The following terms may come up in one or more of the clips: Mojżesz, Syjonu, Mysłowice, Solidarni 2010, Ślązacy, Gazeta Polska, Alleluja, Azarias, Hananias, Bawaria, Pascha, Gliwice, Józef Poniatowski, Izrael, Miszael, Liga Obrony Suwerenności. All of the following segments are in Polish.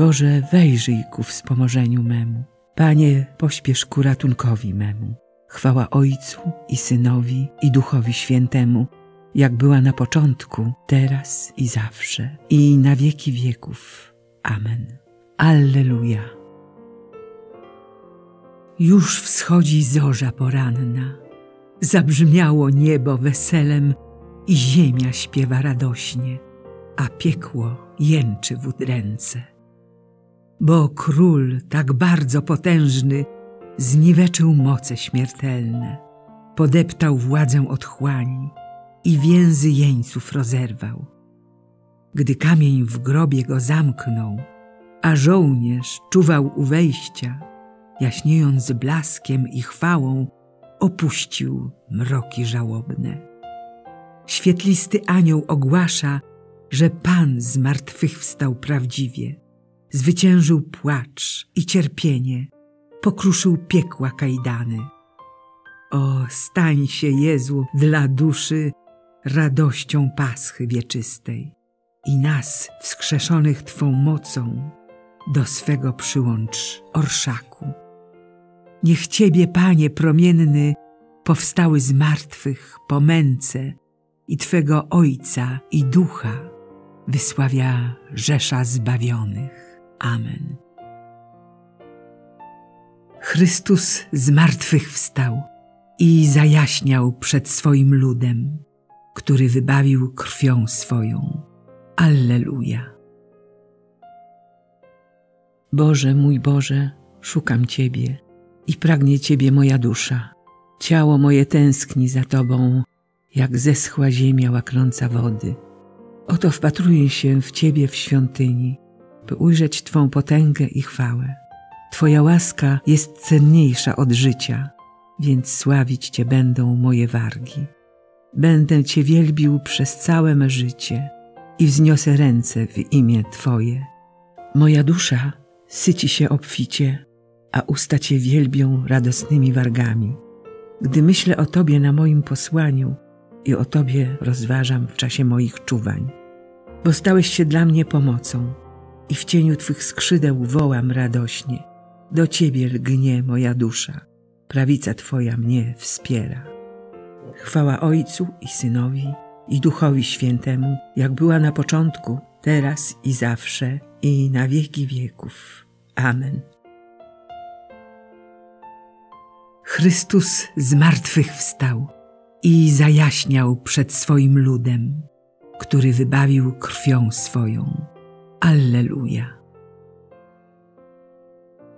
Boże, wejrzyj ku wspomożeniu memu. Panie, pośpiesz ku ratunkowi memu. Chwała Ojcu i Synowi, i Duchowi Świętemu, jak była na początku, teraz i zawsze, i na wieki wieków. Amen. Alleluja. Już wschodzi zorza poranna. Zabrzmiało niebo weselem i ziemia śpiewa radośnie, a piekło jęczy w udręce. Bo król tak bardzo potężny zniweczył moce śmiertelne, podeptał władzę otchłani i więzy jeńców rozerwał. Gdy kamień w grobie go zamknął, a żołnierz czuwał u wejścia, jaśniejąc blaskiem i chwałą, opuścił mroki żałobne. Świetlisty anioł ogłasza, że Pan z martwych wstał prawdziwie, zwyciężył płacz i cierpienie, pokruszył piekła kajdany. O, stań się, Jezu, dla duszy radością Paschy wieczystej i nas, wskrzeszonych Twą mocą, do swego przyłącz orszaku. Niech Ciebie, Panie promienny, powstały z martwych po męce i Twego Ojca i Ducha wysławia rzesza zbawionych. Amen. Chrystus z martwych wstał i zajaśniał przed swoim ludem, który wybawił krwią swoją. Alleluja. Boże, mój Boże, szukam Ciebie i pragnie Ciebie moja dusza. Ciało moje tęskni za Tobą, jak zeschła ziemia łaknąca wody. Oto wpatruję się w Ciebie w świątyni, by ujrzeć Twą potęgę i chwałę. Twoja łaska jest cenniejsza od życia, więc sławić Cię będą moje wargi. Będę Cię wielbił przez całe me życie i wzniosę ręce w imię Twoje. Moja dusza syci się obficie, a usta Cię wielbią radosnymi wargami. Gdy myślę o Tobie na moim posłaniu i o Tobie rozważam w czasie moich czuwań, bo stałeś się dla mnie pomocą i w cieniu Twych skrzydeł wołam radośnie. Do Ciebie lgnie moja dusza, prawica Twoja mnie wspiera. Chwała Ojcu i Synowi, i Duchowi Świętemu, jak była na początku, teraz i zawsze, i na wieki wieków. Amen. Chrystus z martwych wstał i zajaśniał przed swoim ludem, który wybawił krwią swoją. Alleluja.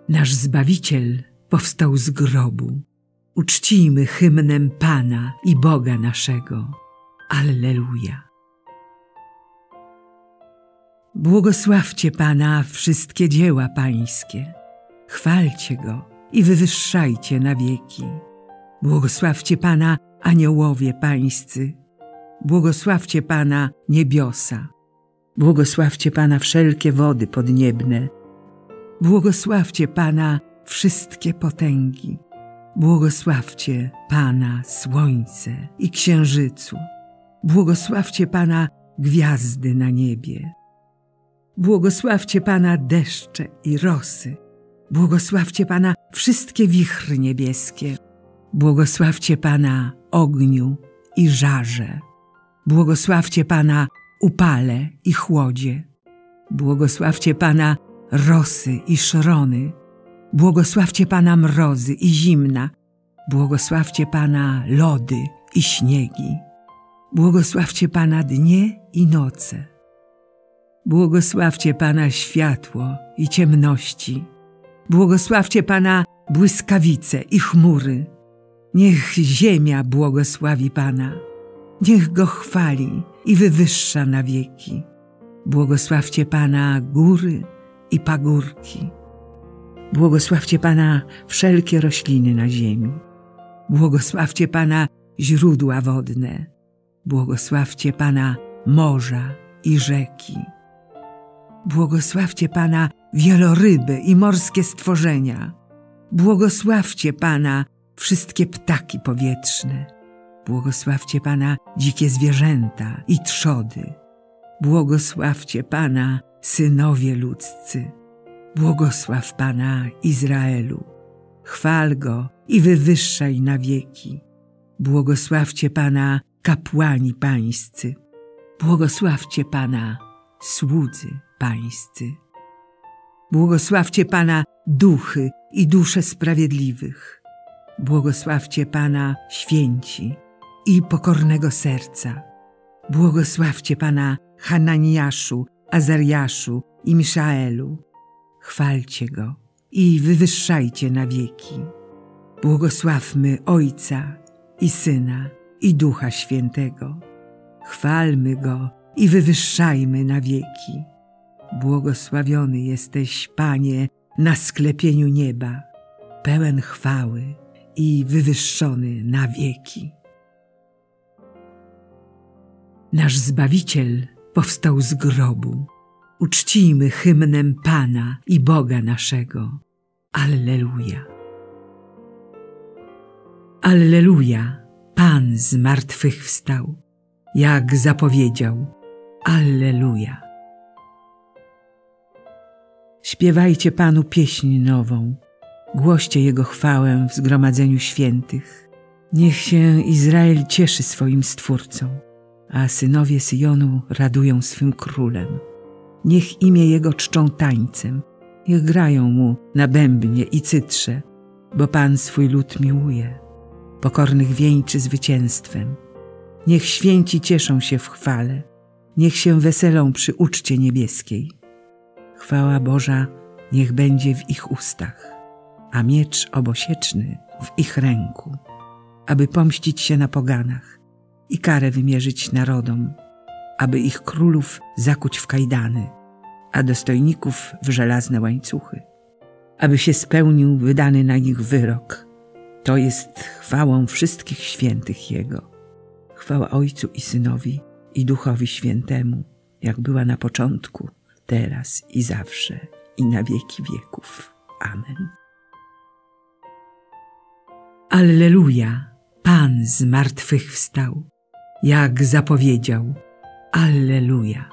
Nasz Zbawiciel powstał z grobu. Uczcijmy hymnem Pana i Boga naszego. Alleluja. Błogosławcie Pana wszystkie dzieła Pańskie. Chwalcie Go i wywyższajcie na wieki. Błogosławcie Pana, aniołowie Pańscy. Błogosławcie Pana, niebiosa. Błogosławcie Pana, wszelkie wody podniebne. Błogosławcie Pana, wszystkie potęgi. Błogosławcie Pana, słońce i księżycu. Błogosławcie Pana, gwiazdy na niebie. Błogosławcie Pana, deszcze i rosy. Błogosławcie Pana, wszystkie wichry niebieskie. Błogosławcie Pana, ogniu i żarze. Błogosławcie Pana, upale i chłodzie. Błogosławcie Pana, rosy i szrony. Błogosławcie Pana, mrozy i zimna. Błogosławcie Pana, lody i śniegi. Błogosławcie Pana, dnie i noce. Błogosławcie Pana, światło i ciemności. Błogosławcie Pana, błyskawice i chmury. Niech ziemia błogosławi Pana. Niech Go chwali i wywyższa na wieki. Błogosławcie Pana, góry i pagórki. Błogosławcie Pana, wszelkie rośliny na ziemi. Błogosławcie Pana, źródła wodne. Błogosławcie Pana, morza i rzeki. Błogosławcie Pana, wieloryby i morskie stworzenia. Błogosławcie Pana, wszystkie ptaki powietrzne. Błogosławcie Pana, dzikie zwierzęta i trzody. Błogosławcie Pana, synowie ludzcy. Błogosław Pana, Izraelu, chwal Go i wywyższaj na wieki. Błogosławcie Pana, kapłani pańscy, błogosławcie Pana, słudzy pańscy. Błogosławcie Pana, duchy i dusze sprawiedliwych, błogosławcie Pana, święci i pokornego serca. Błogosławcie Pana, Hananiaszu, Azariaszu i Miszaelu. Chwalcie Go i wywyższajcie na wieki. Błogosławmy Ojca i Syna i Ducha Świętego. Chwalmy Go i wywyższajmy na wieki. Błogosławiony jesteś, Panie, na sklepieniu nieba, pełen chwały i wywyższony na wieki. Nasz Zbawiciel powstał z grobu. Uczcijmy hymnem Pana i Boga naszego. Alleluja! Alleluja! Pan z martwych wstał, jak zapowiedział. Alleluja! Śpiewajcie Panu pieśń nową. Głoście Jego chwałę w zgromadzeniu świętych. Niech się Izrael cieszy swoim Stwórcą, a synowie Syjonu radują swym królem. Niech imię Jego czczą tańcem, niech grają Mu na bębnie i cytrze, bo Pan swój lud miłuje, pokornych wieńczy zwycięstwem. Niech święci cieszą się w chwale, niech się weselą przy uczcie niebieskiej. Chwała Boża niech będzie w ich ustach, a miecz obosieczny w ich ręku, aby pomścić się na poganach i karę wymierzyć narodom, aby ich królów zakuć w kajdany, a dostojników w żelazne łańcuchy, aby się spełnił wydany na nich wyrok. To jest chwałą wszystkich świętych Jego. Chwała Ojcu i Synowi, i Duchowi Świętemu, jak była na początku, teraz i zawsze, i na wieki wieków. Amen. Alleluja! Pan z martwych wstał, jak zapowiedział. Alleluja!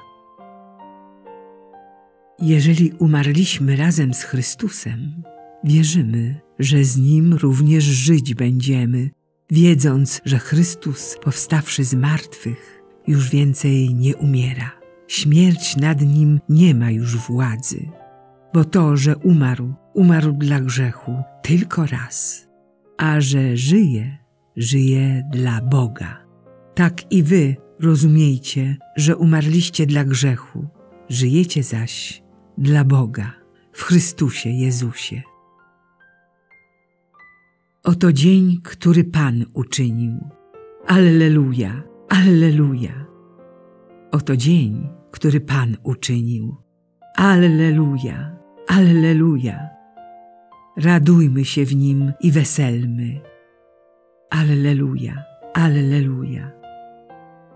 Jeżeli umarliśmy razem z Chrystusem, wierzymy, że z Nim również żyć będziemy, wiedząc, że Chrystus, powstawszy z martwych, już więcej nie umiera. Śmierć nad Nim nie ma już władzy, bo to, że umarł, umarł dla grzechu tylko raz, a że żyje, żyje dla Boga. Tak i wy rozumiejcie, że umarliście dla grzechu, żyjecie zaś dla Boga w Chrystusie Jezusie. Oto dzień, który Pan uczynił. Alleluja! Alleluja! Oto dzień, który Pan uczynił. Alleluja! Alleluja! Radujmy się w Nim i weselmy. Alleluja! Alleluja!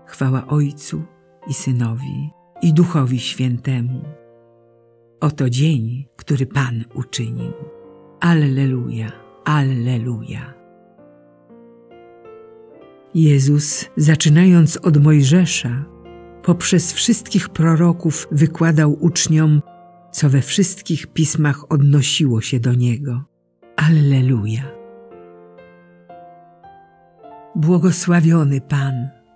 Chwała Ojcu i Synowi, i Duchowi Świętemu. Oto dzień, który Pan uczynił. Alleluja! Alleluja! Jezus, zaczynając od Mojżesza, poprzez wszystkich proroków wykładał uczniom, co we wszystkich pismach odnosiło się do Niego. Alleluja! Błogosławiony Pan,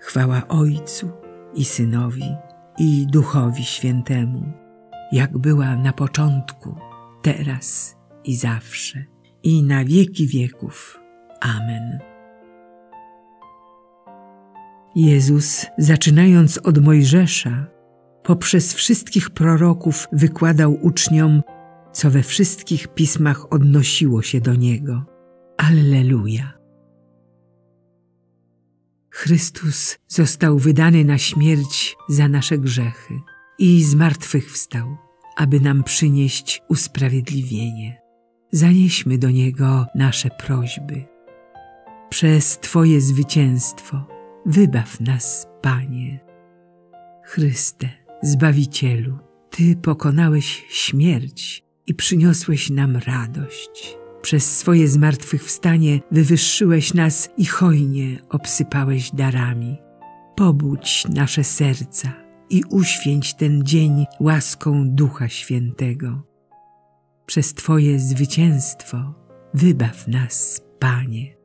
Chwała Ojcu i Synowi, i Duchowi Świętemu, jak była na początku, teraz i zawsze, i na wieki wieków. Amen. Jezus, zaczynając od Mojżesza, poprzez wszystkich proroków wykładał uczniom, co we wszystkich pismach odnosiło się do Niego. Alleluja! Chrystus został wydany na śmierć za nasze grzechy i zmartwychwstał, aby nam przynieść usprawiedliwienie. Zanieśmy do Niego nasze prośby. Przez Twoje zwycięstwo wybaw nas, Panie. Chryste, Zbawicielu, Ty pokonałeś śmierć i przyniosłeś nam radość. Przez swoje zmartwychwstanie wywyższyłeś nas i hojnie obsypałeś darami. Pobudź nasze serca i uświęć ten dzień łaską Ducha Świętego. Przez Twoje zwycięstwo wybaw nas, Panie.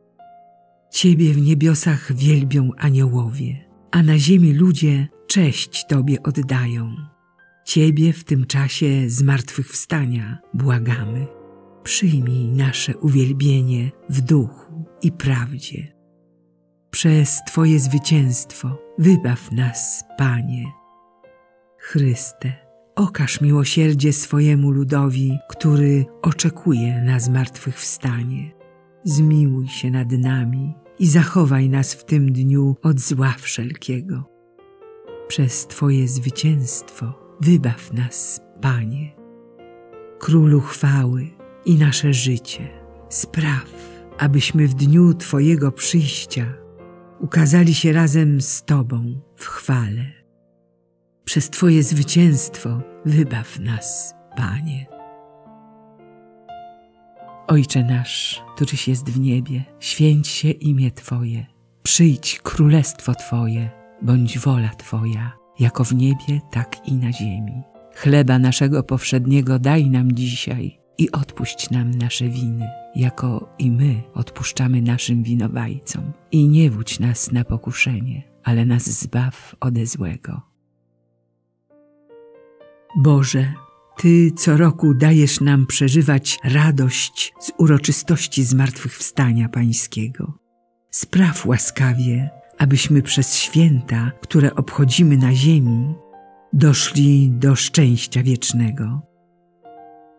Ciebie w niebiosach wielbią aniołowie, a na ziemi ludzie cześć Tobie oddają. Ciebie w tym czasie zmartwychwstania błagamy. Przyjmij nasze uwielbienie w duchu i prawdzie. Przez Twoje zwycięstwo wybaw nas, Panie. Chryste, okaż miłosierdzie swojemu ludowi, który oczekuje na zmartwychwstanie. Zmiłuj się nad nami i zachowaj nas w tym dniu od zła wszelkiego. Przez Twoje zwycięstwo wybaw nas, Panie. Królu chwały i nasze życie, spraw, abyśmy w dniu Twojego przyjścia ukazali się razem z Tobą w chwale. Przez Twoje zwycięstwo wybaw nas, Panie. Ojcze nasz, któryś jest w niebie, święć się imię Twoje. Przyjdź królestwo Twoje, bądź wola Twoja, jako w niebie, tak i na ziemi. Chleba naszego powszedniego daj nam dzisiaj i odpuść nam nasze winy, jako i my odpuszczamy naszym winowajcom. I nie wódź nas na pokuszenie, ale nas zbaw ode złego. Boże, Ty co roku dajesz nam przeżywać radość z uroczystości zmartwychwstania Pańskiego. Spraw łaskawie, abyśmy przez święta, które obchodzimy na ziemi, doszli do szczęścia wiecznego.